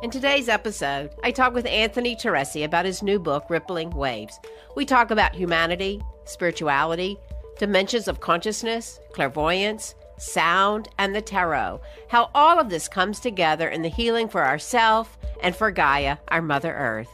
In today's episode, I talk with Anthony Teresi about his new book, Rippling Waves. We talk about humanity, spirituality, dimensions of consciousness, clairvoyance, sound, and the tarot. How all of this comes together in the healing for ourselves and for Gaia, our Mother Earth.